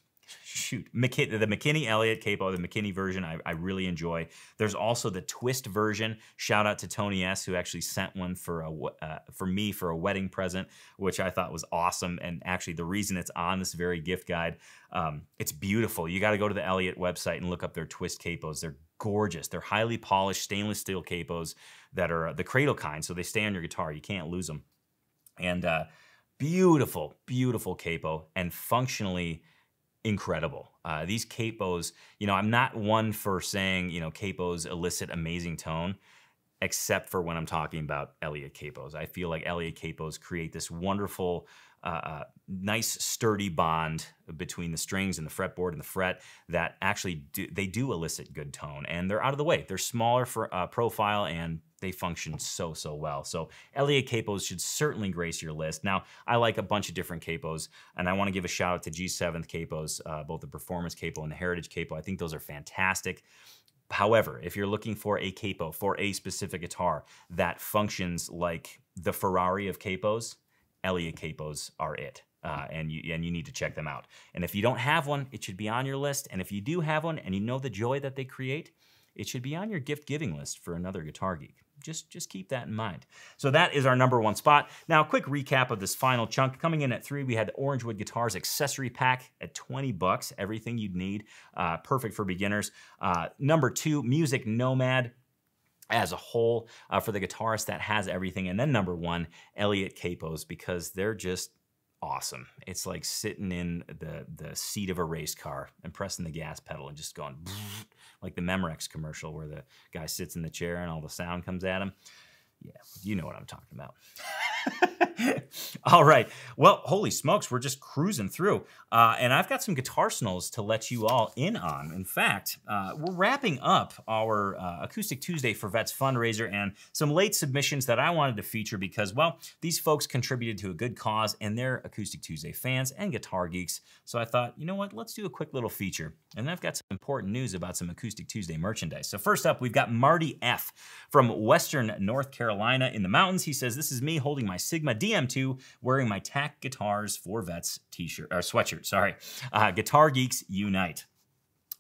McKinney Elliott Capo, the McKinney version, I really enjoy. There's also the twist version. Shout out to Tony S, who actually sent one for me for a wedding present, which I thought was awesome. And actually the reason it's on this very gift guide, it's beautiful. You gotta go to the Elliott website and look up their twist capos. They're gorgeous. They're highly polished stainless steel capos that are the cradle kind. So they stay on your guitar, you can't lose them. And beautiful, beautiful capo and functionally incredible. These capos, you know, I'm not one for saying, you know, capos elicit amazing tone, except for when I'm talking about Elliott Capos. I feel like Elliott Capos create this wonderful, nice sturdy bond between the strings and the fretboard and the fret that actually they do elicit good tone, and they're out of the way. They're smaller for profile and they function so, so well. So Elliott Capos should certainly grace your list. Now, I like a bunch of different capos, and I wanna give a shout out to G7 capos, both the Performance Capo and the Heritage Capo. I think those are fantastic. However, if you're looking for a capo for a specific guitar that functions like the Ferrari of capos, Elliott Capos are it. And you need to check them out. And if you don't have one, it should be on your list. And if you do have one and you know the joy that they create, it should be on your gift giving list for another guitar geek. Just keep that in mind. So that is our #1 spot. Now, a quick recap of this final chunk. Coming in at 3, we had the Orangewood Guitars accessory pack at $20, everything you'd need, perfect for beginners. #2, Music Nomad. As a whole, for the guitarist, that has everything. And then #1, Elliott Capos, because they're just awesome. It's like sitting in the seat of a race car and pressing the gas pedal and just going like the Memorex commercial where the guy sits in the chair and all the sound comes at him. Yeah, you know what I'm talking about. All right, well, holy smokes, we're just cruising through. And I've got some guitar smells to let you all in on. In fact, we're wrapping up our Acoustic Tuesday for Vets fundraiser and some late submissions that I wanted to feature because, well, these folks contributed to a good cause and they're Acoustic Tuesday fans and guitar geeks. So I thought, you know what, let's do a quick little feature. And I've got some important news about some Acoustic Tuesday merchandise. So first up, we've got Marty F. from Western North Carolina in the mountains. He says, this is me holding my Sigma DM2, wearing my TAC Guitars for Vets t-shirt, or sweatshirt, sorry. Guitar Geeks Unite.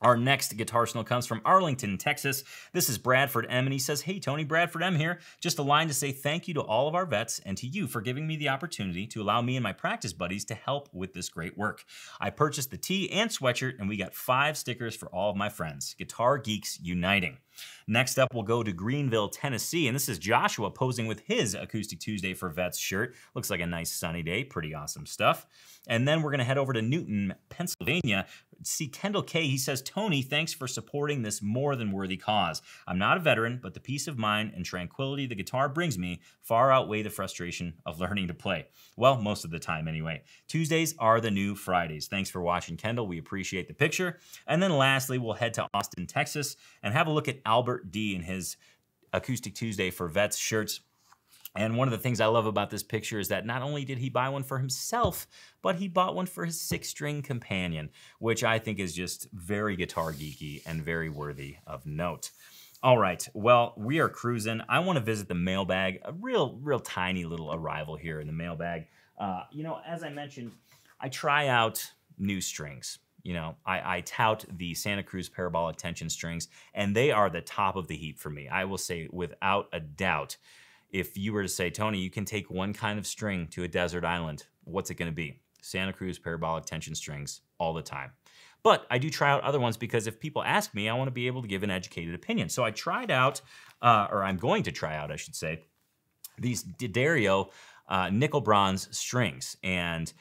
Our next guitar snow comes from Arlington, Texas. This is Bradford M, and he says, hey Tony, Bradford M here. Just a line to say thank you to all of our vets and to you for giving me the opportunity to allow me and my practice buddies to help with this great work. I purchased the tee and sweatshirt, and we got 5 stickers for all of my friends. Guitar Geeks Uniting. Next up, we'll go to Greenville, Tennessee, and this is Joshua posing with his Acoustic Tuesday for Vets shirt. Looks like a nice sunny day, pretty awesome stuff. And then we're gonna head over to Newton, Pennsylvania. See Kendall K, he says, Tony, thanks for supporting this more than worthy cause. I'm not a veteran, but the peace of mind and tranquility the guitar brings me far outweigh the frustration of learning to play. Well, most of the time anyway. Tuesdays are the new Fridays. Thanks for watching, Kendall, we appreciate the picture. And then lastly, we'll head to Austin, Texas, and have a look at Albert D in his Acoustic Tuesday for Vets shirts. And one of the things I love about this picture is that not only did he buy one for himself, but he bought one for his 6-string companion, which I think is just very guitar geeky and very worthy of note. All right, well, we are cruising. I wanna visit the mailbag, a real tiny little arrival here in the mailbag. You know, as I mentioned, I try out new strings. You know, I tout the Santa Cruz Parabolic Tension strings, and they are the top of the heap for me. I will say without a doubt, if you were to say, Tony, you can take one kind of string to a desert island, what's it gonna be? Santa Cruz Parabolic Tension strings all the time. But I do try out other ones because if people ask me, I wanna be able to give an educated opinion. So I tried out, or I'm going to try out, I should say, these D'Addario nickel bronze strings. And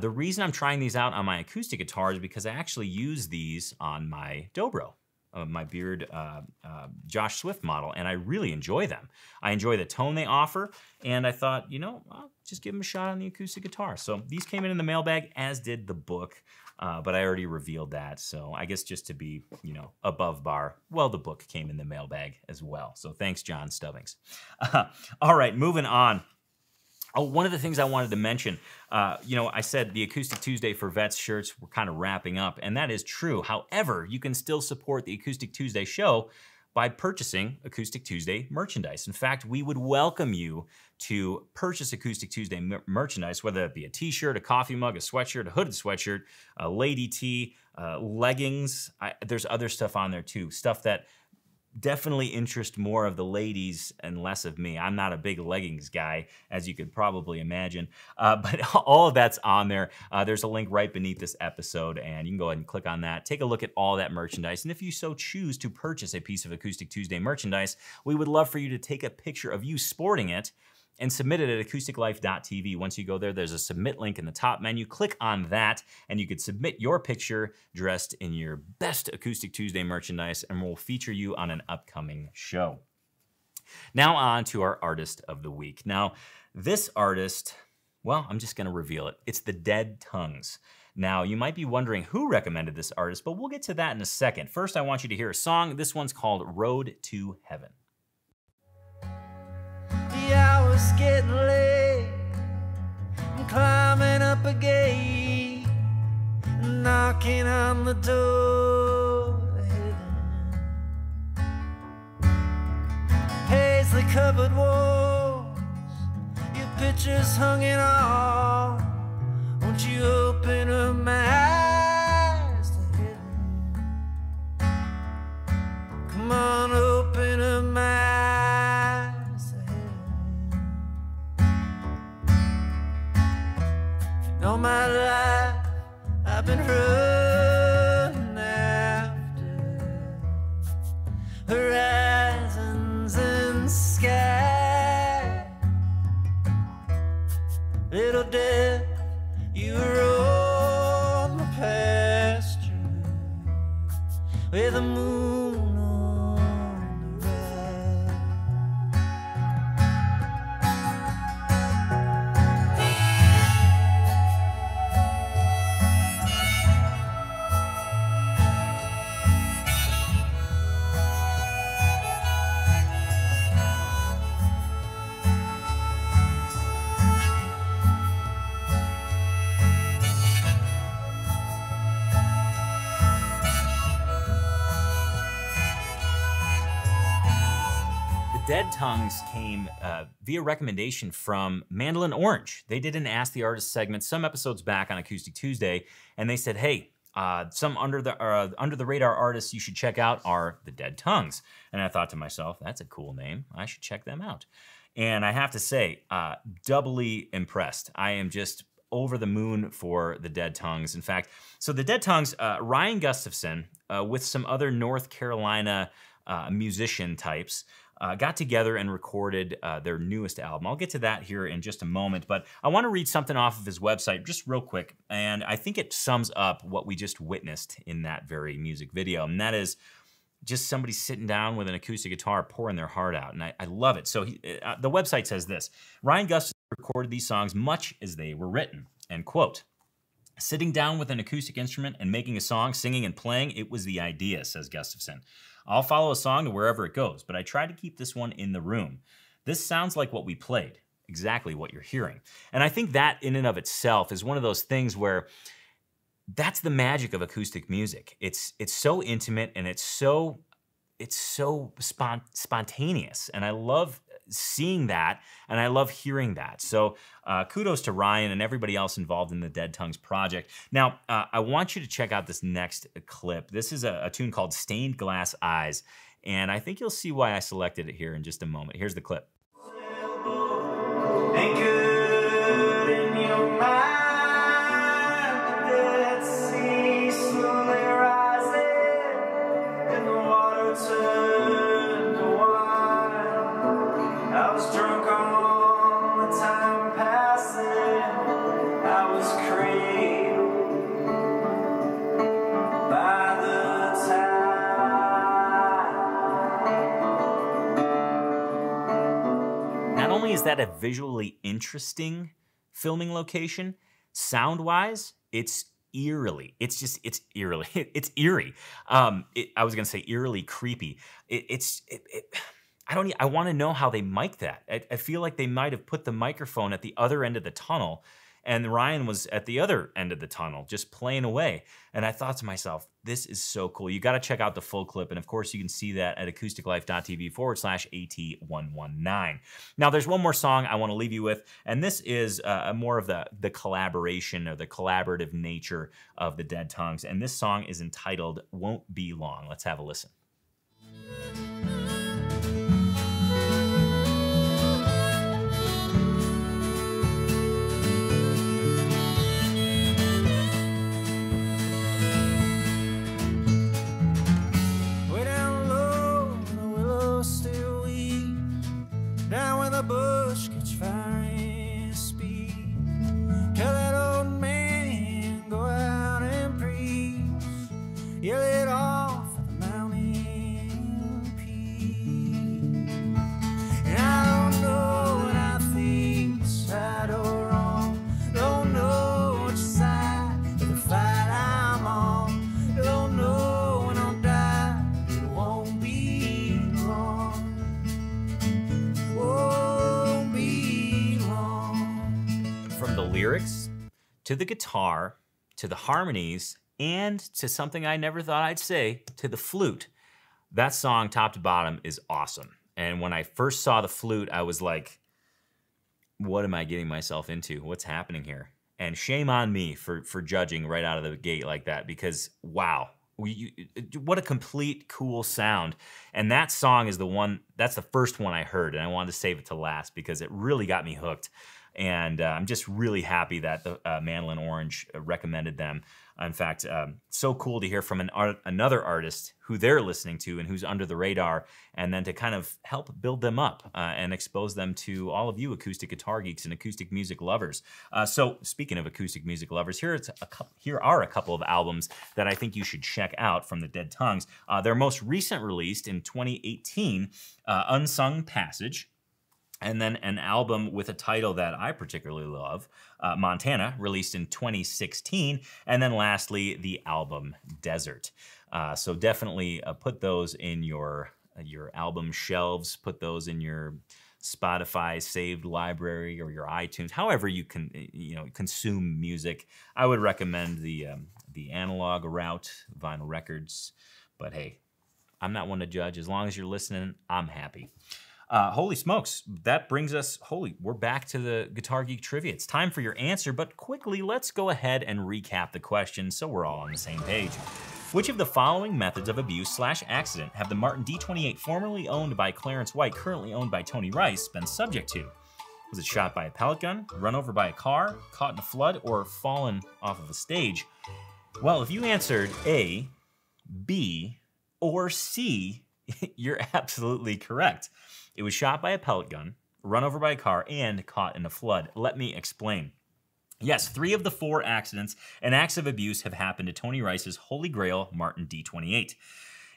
the reason I'm trying these out on my acoustic guitar is because I actually use these on my Dobro, my Beard Josh Swift model, and I really enjoy them. I enjoy the tone they offer, and I thought, you know, I'll just give them a shot on the acoustic guitar. So these came in the mailbag, as did the book, but I already revealed that. So I guess just to be, you know, above bar, well, the book came in the mailbag as well. So thanks, John Stubbings. All right, moving on. Oh, one of the things I wanted to mention, you know, I said the Acoustic Tuesday for Vets shirts were kind of wrapping up, and that is true. However, you can still support the Acoustic Tuesday show by purchasing Acoustic Tuesday merchandise. In fact, we would welcome you to purchase Acoustic Tuesday merchandise, whether it be a t-shirt, a coffee mug, a sweatshirt, a hooded sweatshirt, a lady tee, leggings. There's other stuff on there too, stuff that definitely interest more of the ladies and less of me. I'm not a big leggings guy, as you could probably imagine, but all of that's on there. There's a link right beneath this episode, and you can go ahead and click on that. Take a look at all that merchandise, and if you so choose to purchase a piece of Acoustic Tuesday merchandise, we would love for you to take a picture of you sporting it and submit it at acousticlife.tv. Once you go there, there's a submit link in the top menu. Click on that, and you could submit your picture dressed in your best Acoustic Tuesday merchandise, and we'll feature you on an upcoming show. Now on to our Artist of the Week. Now, this artist, well, I'm just gonna reveal it. It's The Dead Tongues. Now, you might be wondering who recommended this artist, but we'll get to that in a second. First, I want you to hear a song. This one's called Road to Heaven. it's getting late. I'm climbing up a gate, knocking on the door of heaven. Paisley covered walls, your pictures hung in all. Won't you open up my eyes to heaven? Come on, open up my eyes to heaven. If you know my life, I've been running after horizons and sky. Little death, you roam the pasture with the moon on the Dead Tongues came via recommendation from Mandolin Orange. They did an Ask the Artist segment some episodes back on Acoustic Tuesday, and they said, hey, some under the radar artists you should check out are the Dead Tongues. And I thought to myself, that's a cool name. I should check them out. And I have to say, doubly impressed. I am just over the moon for the Dead Tongues. In fact, so the Dead Tongues, Ryan Gustafson, with some other North Carolina musician types, got together and recorded their newest album. I'll get to that here in just a moment, but I want to read something off of his website just real quick, and I think it sums up what we just witnessed in that very music video, and that is just somebody sitting down with an acoustic guitar pouring their heart out, and I love it. So the website says this: Ryan Gustafson recorded these songs much as they were written, and quote, sitting down with an acoustic instrument and making a song, singing and playing, it was the idea, says Gustafson. I'll follow a song to wherever it goes, but I tried to keep this one in the room. This sounds like what we played, exactly what you're hearing. And I think that in and of itself is one of those things where that's the magic of acoustic music. It's so intimate and it's so spontaneous, and I love seeing that, and I love hearing that. So kudos to Ryan and everybody else involved in the Dead Tongues project. Now, I want you to check out this next clip. This is a tune called Stained Glass Eyes, and I think you'll see why I selected it here in just a moment. Here's the clip. Thank you. Is that a visually interesting filming location? Sound-wise, it's eerily. It's eerie. I was gonna say eerily creepy. I wanna know how they mic'd that. I feel like they might've put the microphone at the other end of the tunnel, and Ryan was at the other end of the tunnel, just playing away. And I thought to myself, this is so cool. You gotta check out the full clip. And of course you can see that at acousticlife.tv/AT119. Now there's one more song I wanna leave you with, and this is more of the collaboration or the collaborative nature of the Dead Tongues. And this song is entitled Won't Be Long. Let's have a listen. Bush catch fire and speed. Tell that old man go out and preach. Yell it off for the mountain peak. And I don't know what I think is right or wrong. Don't know which side of the fight I'm on. Don't know when I'll die. It won't be long. Whoa. Me to the guitar, to the harmonies, and to something I never thought I'd say, to the flute. That song, top to bottom, is awesome. And when I first saw the flute, I was like, what am I getting myself into? What's happening here? And shame on me for judging right out of the gate like that, because wow, what a complete cool sound. And that song is the one, that's the first one I heard, and I wanted to save it to last because it really got me hooked. And I'm just really happy that the Mandolin Orange recommended them. In fact, so cool to hear from another artist who they're listening to and who's under the radar, and then to kind of help build them up and expose them to all of you acoustic guitar geeks and acoustic music lovers. So speaking of acoustic music lovers, here are a couple of albums that I think you should check out from The Dead Tongues. Their most recent released in 2018, Unsung Passage, and then an album with a title that I particularly love, Montana, released in 2016, and then lastly, the album Desert. So definitely put those in your album shelves, put those in your Spotify saved library or your iTunes, however you can consume music. I would recommend the analog route, vinyl records, but hey, I'm not one to judge. As long as you're listening, I'm happy. Holy smokes, that brings us, we're back to the Guitar Geek Trivia. It's time for your answer, but quickly, let's go ahead and recap the question so we're all on the same page. Which of the following methods of abuse/accident have the Martin D28, formerly owned by Clarence White, currently owned by Tony Rice, been subject to? Was it shot by a pellet gun, run over by a car, caught in a flood, or fallen off of a stage? Well, if you answered A, B, or C, you're absolutely correct. It was shot by a pellet gun, run over by a car, and caught in a flood. Let me explain. Yes, 3 of the 4 accidents and acts of abuse have happened to Tony Rice's Holy Grail Martin D28.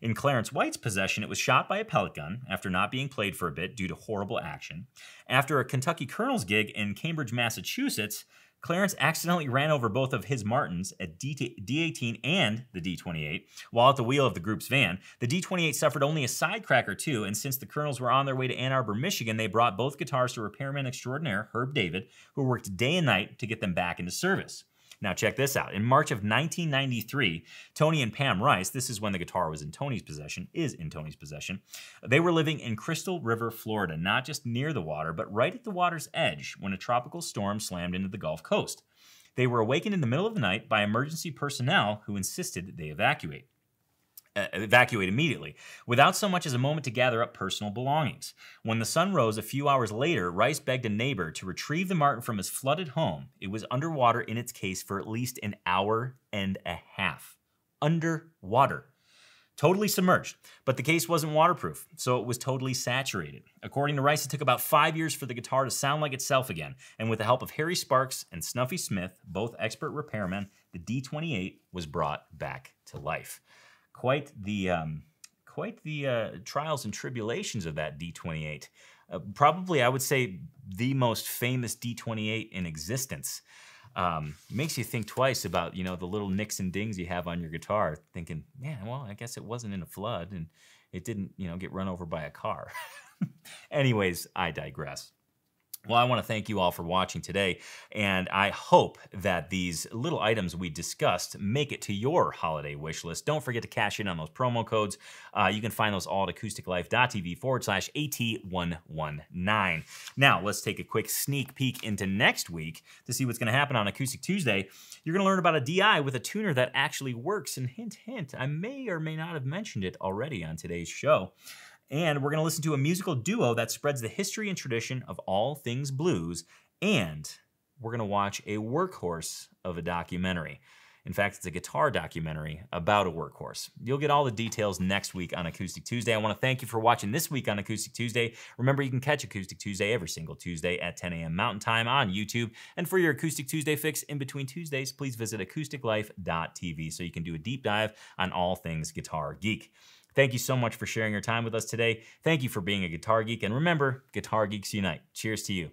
In Clarence White's possession, it was shot by a pellet gun after not being played for a bit due to horrible action. After a Kentucky Colonel's gig in Cambridge, Massachusetts, Clarence accidentally ran over both of his Martins, a D18 and the D28, while at the wheel of the group's van. The D28 suffered only a side crack or two, and since the Colonels were on their way to Ann Arbor, Michigan, they brought both guitars to repairman extraordinaire Herb David, who worked day and night to get them back into service. Now check this out. In March of 1993, Tony and Pam Rice, this is when the guitar was in Tony's possession, they were living in Crystal River, Florida, not just near the water, but right at the water's edge when a tropical storm slammed into the Gulf Coast. They were awakened in the middle of the night by emergency personnel who insisted that they evacuate immediately, without so much as a moment to gather up personal belongings. When the sun rose a few hours later, Rice begged a neighbor to retrieve the Martin from his flooded home. It was underwater in its case for at least an hour and a half. Underwater. Totally submerged, but the case wasn't waterproof, so it was totally saturated. According to Rice, it took about 5 years for the guitar to sound like itself again, and with the help of Harry Sparks and Snuffy Smith, both expert repairmen, the D28 was brought back to life. Quite the trials and tribulations of that D28. Probably, I would say, the most famous D28 in existence. Makes you think twice about the little nicks and dings you have on your guitar, thinking, man, well, I guess it wasn't in a flood and it didn't get run over by a car. Anyways, I digress. Well, I want to thank you all for watching today, and I hope that these little items we discussed make it to your holiday wish list. Don't forget to cash in on those promo codes. You can find those all at acousticlife.tv/AT119. Now, let's take a quick sneak peek into next week to see what's going to happen on Acoustic Tuesday. You're going to learn about a DI with a tuner that actually works, and hint, hint, I may or may not have mentioned it already on today's show. And we're going to listen to a musical duo that spreads the history and tradition of all things blues. And we're going to watch a workhorse of a documentary. In fact, it's a guitar documentary about a workhorse. You'll get all the details next week on Acoustic Tuesday. I want to thank you for watching this week on Acoustic Tuesday. Remember, you can catch Acoustic Tuesday every single Tuesday at 10 a.m. Mountain Time on YouTube. And for your Acoustic Tuesday fix in between Tuesdays, please visit acousticlife.tv so you can do a deep dive on all things guitar geek. Thank you so much for sharing your time with us today. Thank you for being a guitar geek. And remember, guitar geeks unite. Cheers to you.